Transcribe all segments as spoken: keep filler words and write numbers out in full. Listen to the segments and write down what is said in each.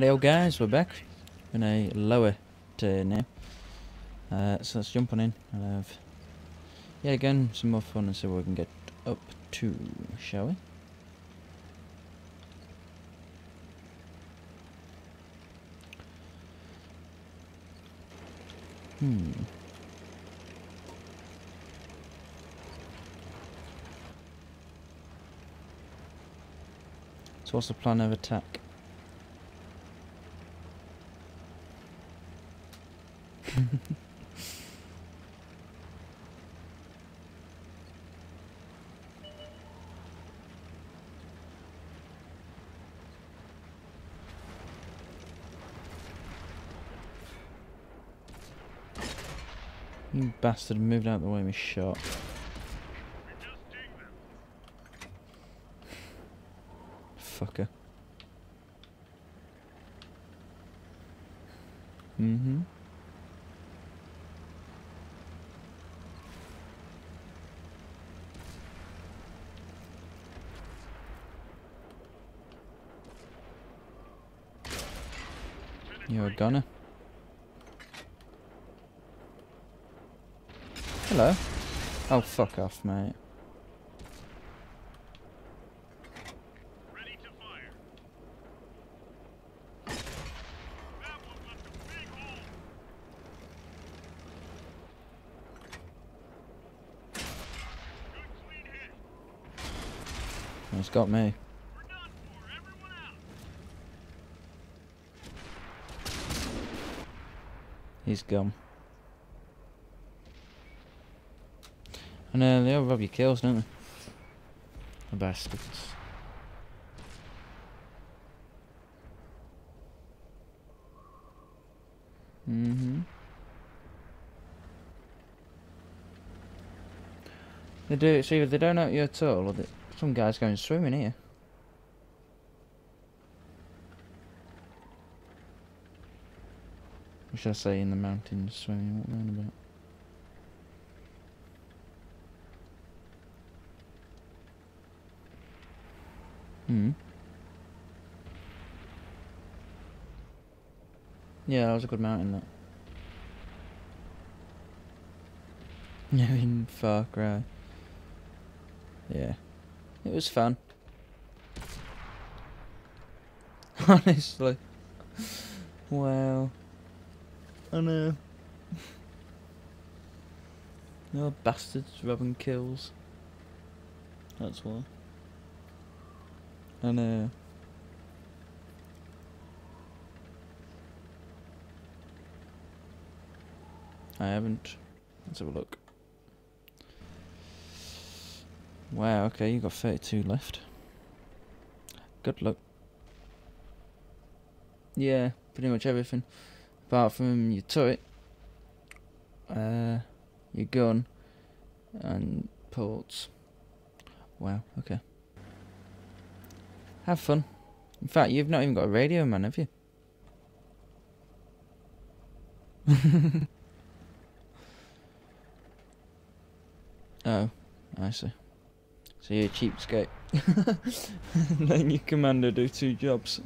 Hello guys, we're back. I'm going to lower tier now. Uh, so let's jump on in. I'll have yet again some more fun and see what we can get up to, shall we? Hmm. So what's the plan of attack? You bastard moved out of the way with shot. Fucker. Mm-hmm. You're a gunner. Hello. Oh, fuck off, mate. Ready to fire. That one left a big hole. Good clean hit. It's got me. He's gone. And uh, they all rob your kills, don't they? The bastards. Mm-hmm. They do. It's either they don't know you at all, or that some guy's going swimming here. What should I say, in the mountains swimming, what am I about? Hmm. Yeah, that was a good mountain, that. Yeah, in Far Cry. Yeah. It was fun. Honestly. Wow. I know. No bastards robbing kills. That's why. I know. I haven't. Let's have a look. Wow, okay, you got thirty-two left. Good luck. Yeah, pretty much everything. Apart from your turret, uh, your gun, and ports. Wow, okay. Have fun. In fact, you've not even got a radio, man, have you? Oh, I see. So you're a cheapskate. Letting your commander do two jobs.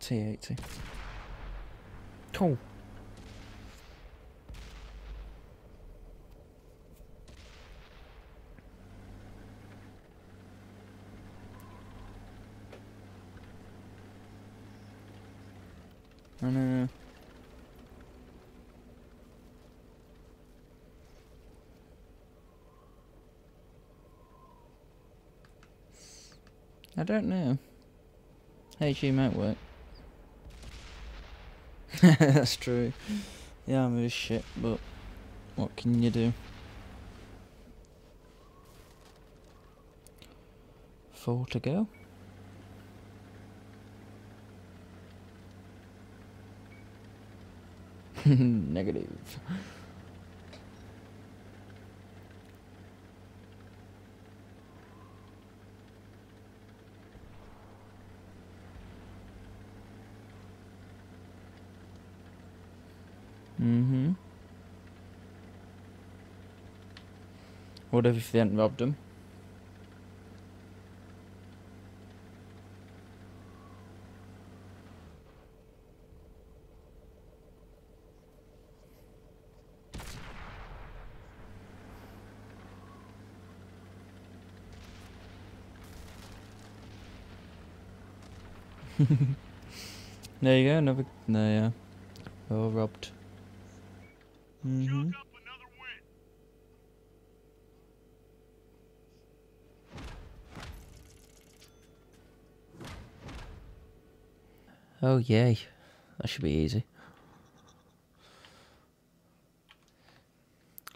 T eighty. Cool. I know. I don't know. H E might work. That's true. Yeah, I'm just shit, but what can you do? Four to go. Negative. Mhm. Oder wie viel hatten wir überhaupt? There you go, never. No, yeah. Well robbed. Mm-hmm. Oh, yay. That should be easy.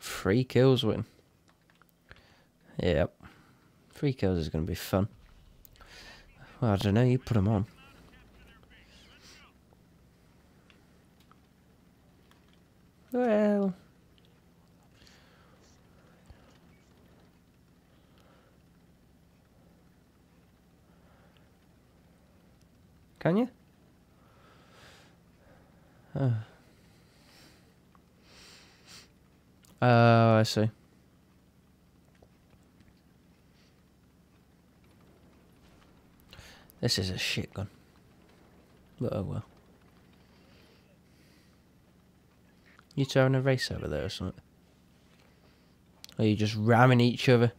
Three kills win. Yep. Three kills is going to be fun. Well, I don't know, you put them on. Well. Can you? Oh. Oh, I see. This is a shit gun. But oh well. You two having a race over there or something? Or are you just ramming each other?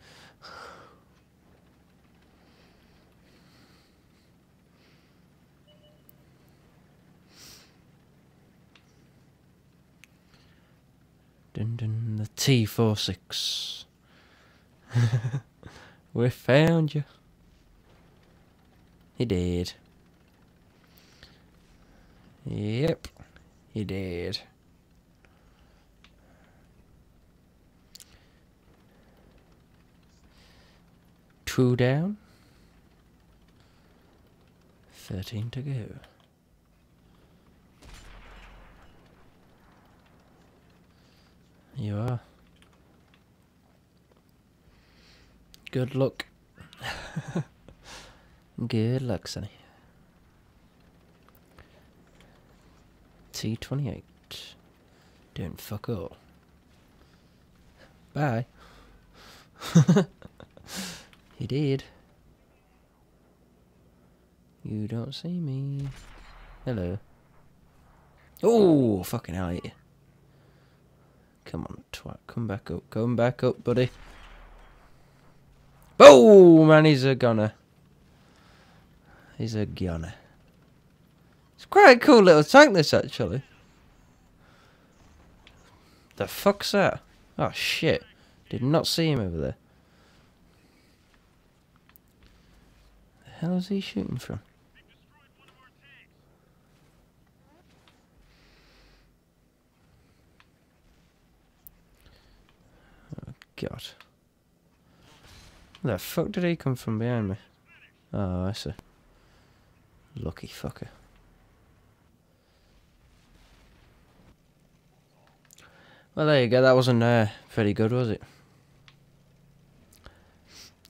Dun dun, the T forty-six. We found you. He did. Yep, he did. Two down. Thirteen to go. You are. Good luck. Good luck, Sonny. T twenty-eight. Don't fuck all. Bye. You did. You don't see me. Hello. Oh, fucking hell, hate you. Come on, twat. Come back up. Come back up, buddy. Oh, man, he's a gunner. He's a gunner. It's quite a cool little tank, this, actually. The fuck's that? Oh, shit. Did not see him over there. The hell is he shooting from? Oh, God. Where the fuck did he come from behind me? Oh, I see. Lucky fucker. Well, there you go. That wasn't uh, very good, was it?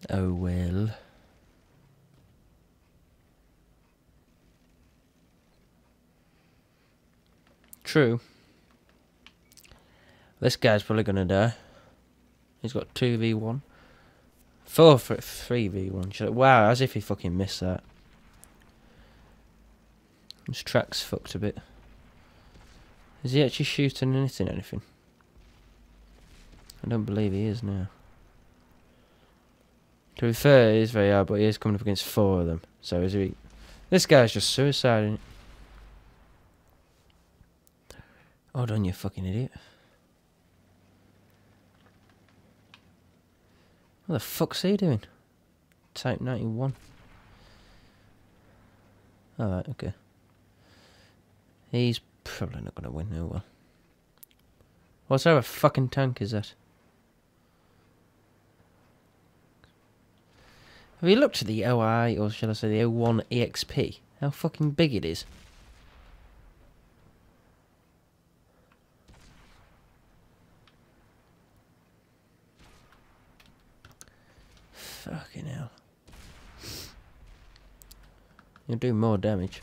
Oh, well. True. This guy's probably going to die. He's got two v one. four for three v one. Wow, as if he fucking missed that. His track's fucked a bit. Is he actually shooting and hitting anything? I don't believe he is now. To be fair, it is very hard, but he is coming up against four of them. So is he... This guy's just suiciding. Hold on, you fucking idiot. What the fuck's he doing? Type ninety-one. Alright, okay. He's probably not going to win, oh well. What sort of fucking tank is that? Have you looked at the O I, or shall I say the O one E X P? How fucking big it is. Fucking hell. You'll do more damage.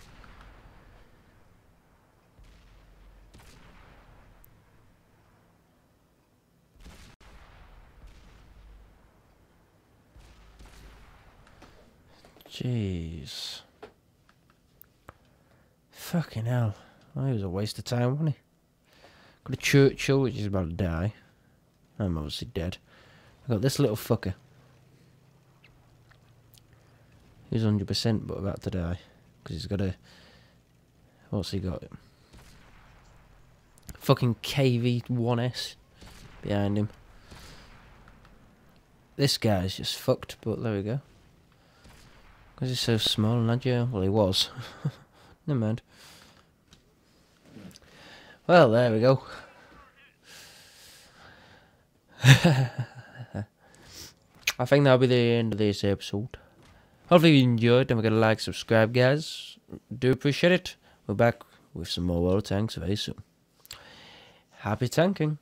Jeez. Fucking hell. Well, he was a waste of time, wasn't he? Got a Churchill, which is about to die. I'm obviously dead. I got this little fucker. He's one hundred percent but about to die. Because he's got a... What's he got? Fucking K V one S behind him. This guy's just fucked, but there we go. Because he's so small and agile. Well, he was. Never mind. Well, there we go. I think that'll be the end of this episode. Hopefully you enjoyed. Don't forget to like, subscribe, guys. Do appreciate it. We're back with some more World of Tanks very soon. Happy tanking.